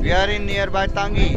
We are in nearby Tangi.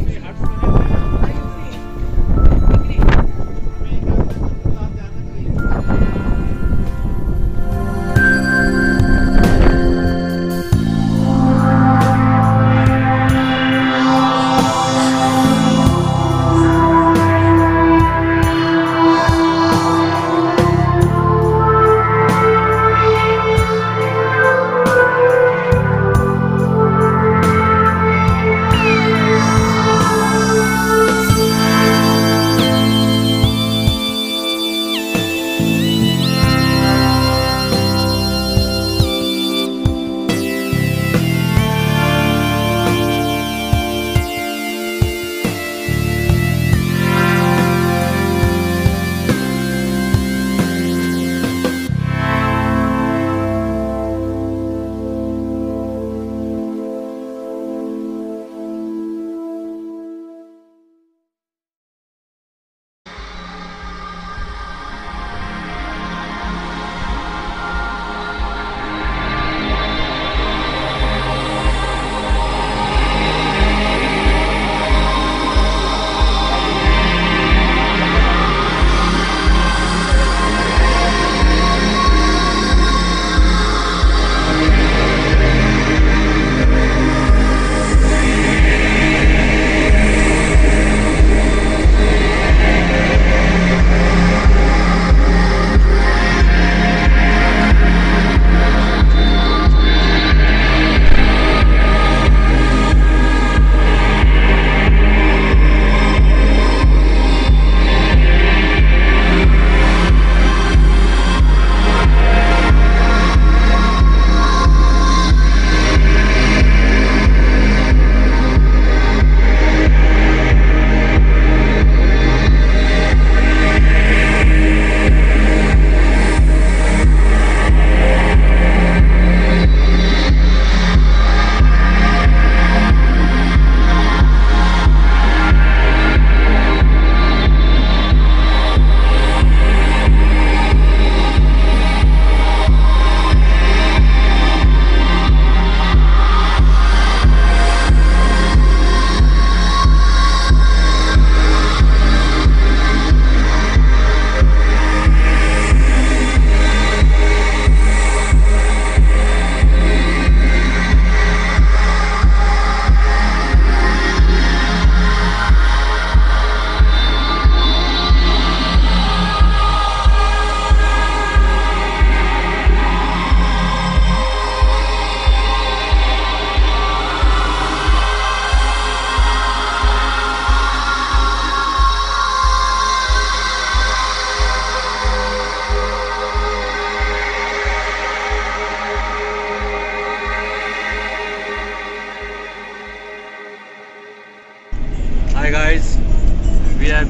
We are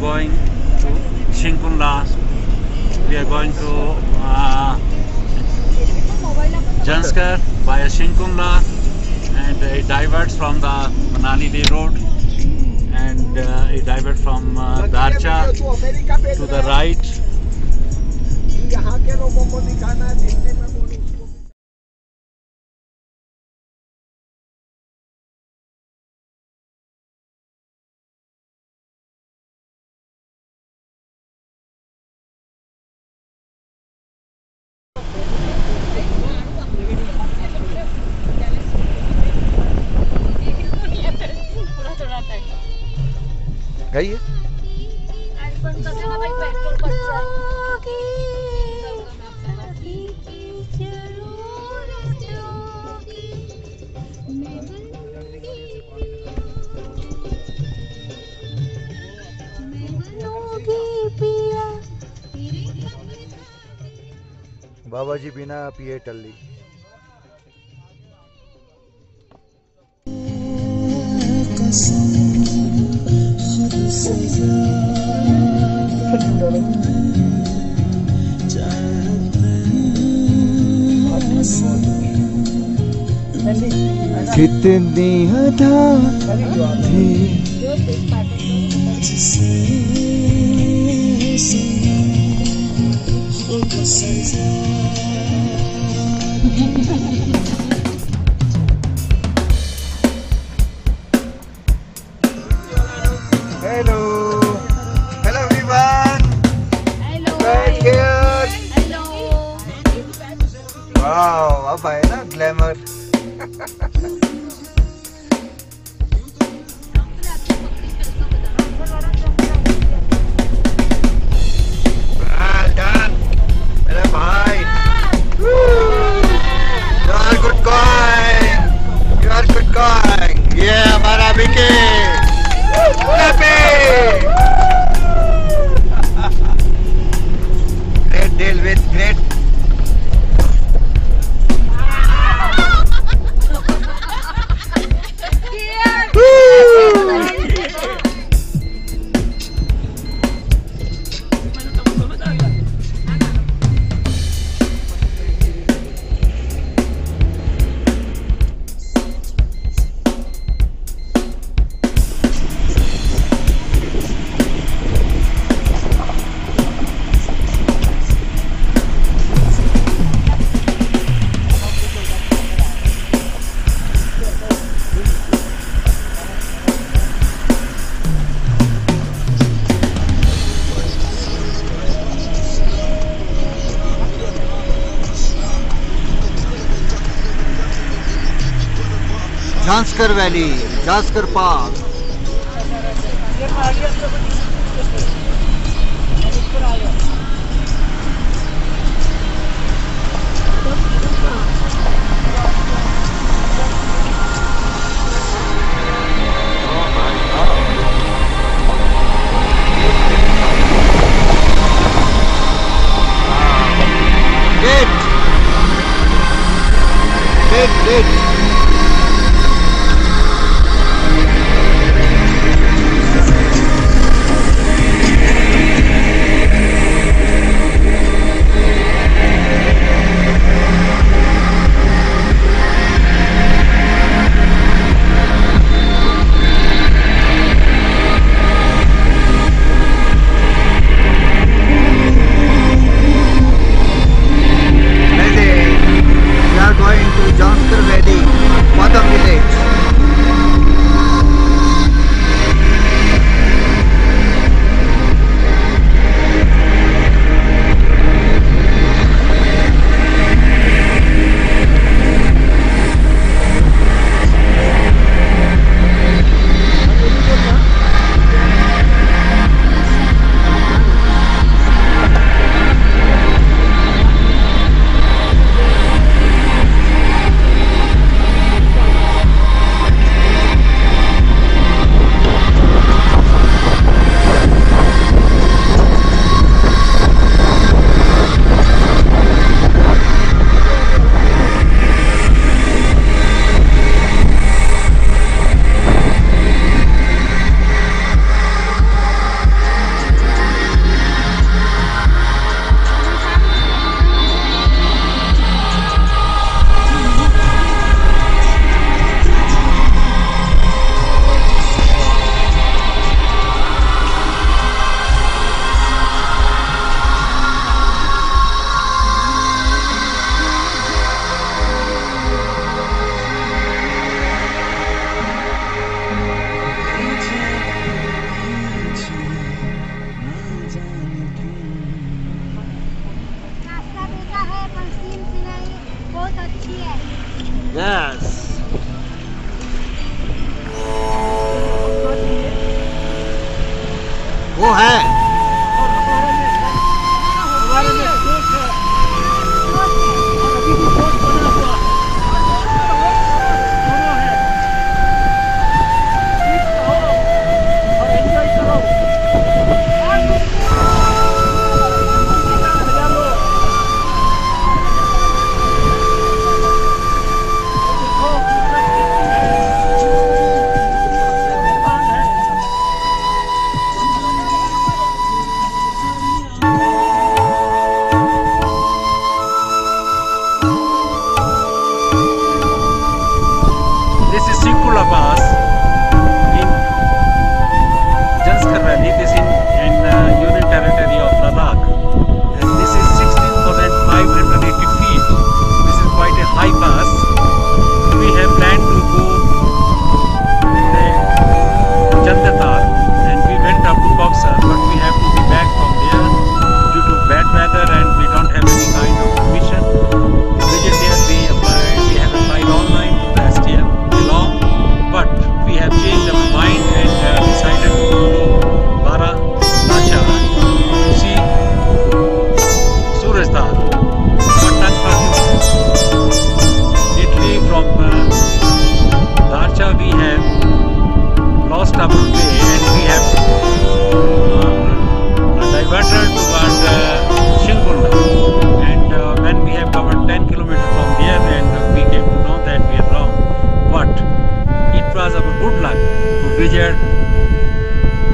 going to Zanskar by Shinku La, and it diverts from the Manani Road, and it diverts from Darcha to the right. गई है बाबा जी बिना पिए टल्ली कितनी अदा थी जिसे खुद सजा Zanskar Valley, Zanskar Park. Shinkula Pass in Zanskar Valley. This is in Union Territory of Ladakh, and this is 16,580 feet. This is quite a high pass. We have planned to go to Chandatar, and we went up to Boxer, but we have to be back from there due to bad weather, and we don't have any kind of permission. The visit here we have applied online last year. But we have changed our mind and decided to go to Bara Darcha to see Suraj Dar. But unfortunately, Italy from Darcha we have lost our way, and we have diverted towards Shinkula. And when we have covered 10 kilometers from here, and we came to know that we are wrong. But it was our good luck to visit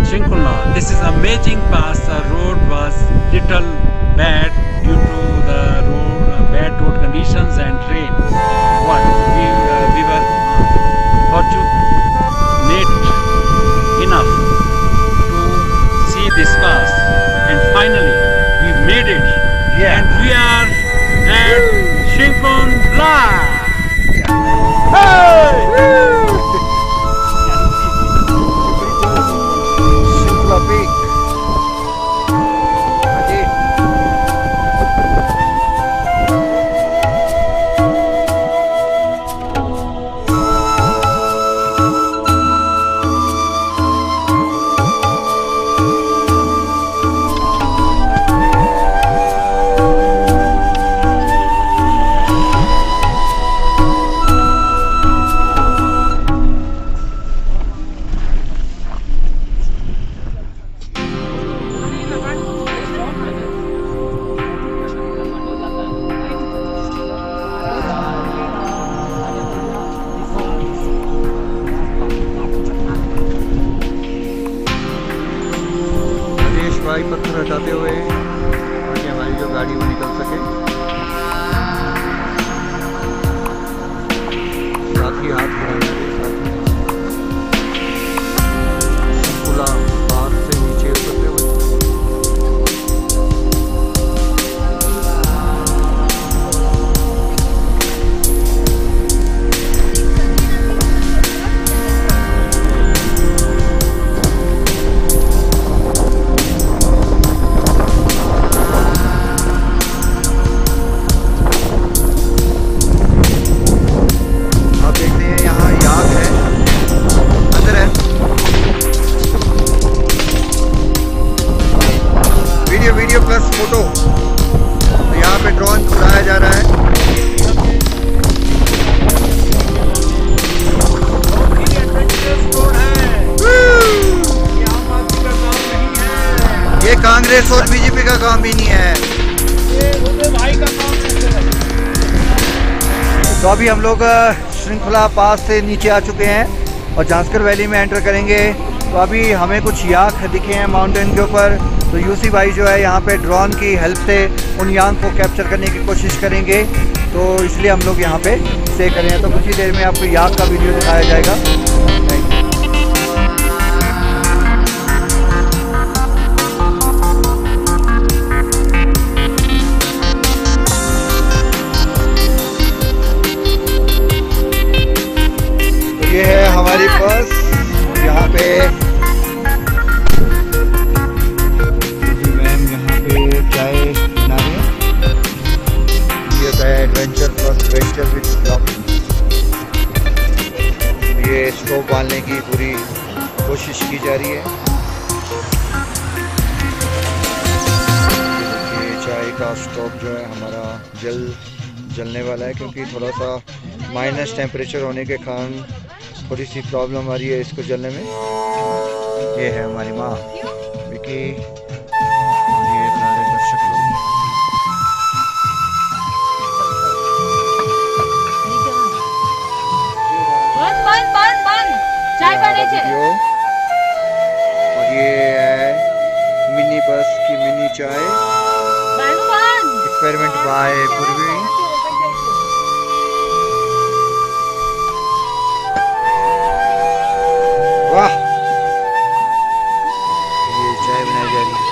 Shinku La. This is amazing pass. The road was little bad due to the road, bad road conditions and rain. But we were fortunate enough to see this pass, and finally we made it. Yeah. And we are at Shinku La. Hey! काई पत्थर हटाते हुए ताकि हमारी जो गाड़ी वो निकल सके। साथ ही हाथ घुराने के साथ शिंकुला पास से नीचे उतरते हुए कांग्रेस और बीजेपी का काम ही नहीं है, ये भाई का काम है। तो अभी हम लोग श्रृंखला पास से नीचे आ चुके हैं और ज़ांस्कर वैली में एंटर करेंगे। तो अभी हमें कुछ याक दिखे हैं माउंटेन के ऊपर, तो यूसी भाई जो है यहाँ पे ड्रोन की हेल्प से उन याक को कैप्चर करने की कोशिश करेंगे, तो इसलिए हम लोग यहाँ पे स्टे करें। तो कुछ ही देर में आपको याक का वीडियो दिखाया जाएगा। ये है हमारी बस यहाँ पे। जी मैम यहाँ पे चाय बना रहे हैं। ये है adventure plus venture with stop. ये स्टॉप बांधने की पूरी कोशिश की जा रही है। ये चाय का स्टॉप जो है हमारा जलने वाला है, क्योंकि थोड़ा सा माइनस टेम्परेचर होने के कारण थोड़ी सी प्रॉब्लम आ रही है इसको जलने में। ये है हमारी माँ विक्की, ये सारे दर्शक लोग। और ये है मिनी बस की मिनी चाय एक्सपेरिमेंट बाय पूर्वी। वाह, ये चाय बनाई जा रही है।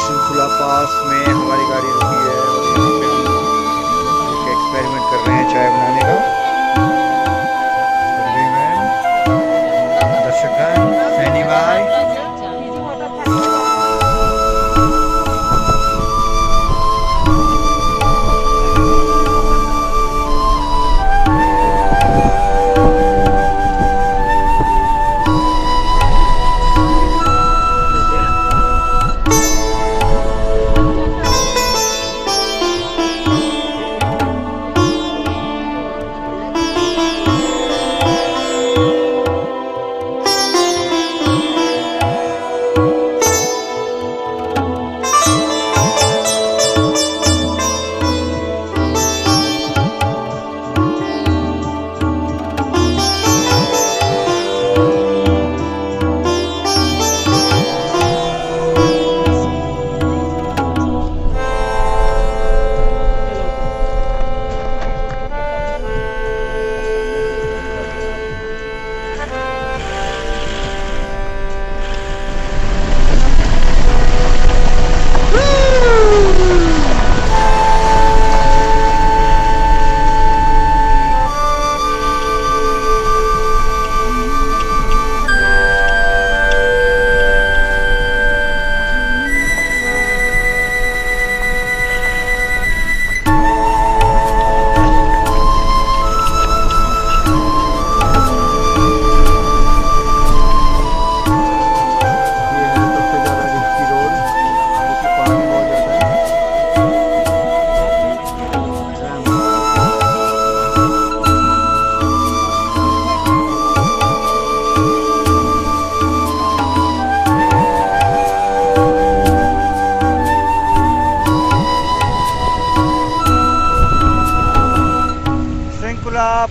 शिंकुला पास में हमारी गाड़ी रुकी है और यहाँ पे हम एक्सपेरिमेंट कर रहे हैं चाय बनाने का। दर्शक सैनी भाई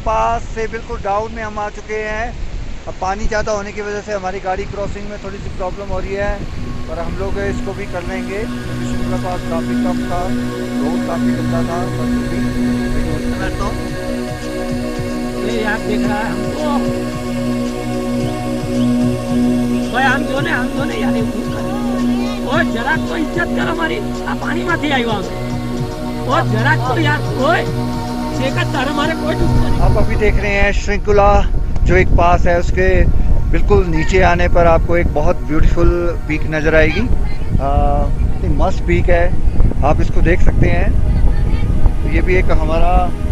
पास से बिल्कुल डाउन में हम आ चुके हैं। अब पानी ज़्यादा होने की वजह से हमारी गाड़ी क्रॉसिंग में थोड़ी सी प्रॉब्लम हो रही है, पर हम लोग इसको भी कर लेंगे क्योंकि शिंकुला पास काफ़ी टफ था, रोड काफ़ी गंदा था। तो आप देख रहा है हमको भाई, हम दोने यार ओ जरा तो इज्जत कर हमारी, आ पानी माथी आयो ओ जरा तो यार ओए देखा तार हमारे कोई नहीं। आप अभी देख रहे हैं श्रृंखला जो एक पास है उसके बिल्कुल नीचे आने पर आपको एक बहुत ब्यूटीफुल पीक नज़र आएगी। मस्त पीक है, आप इसको देख सकते हैं। ये भी एक हमारा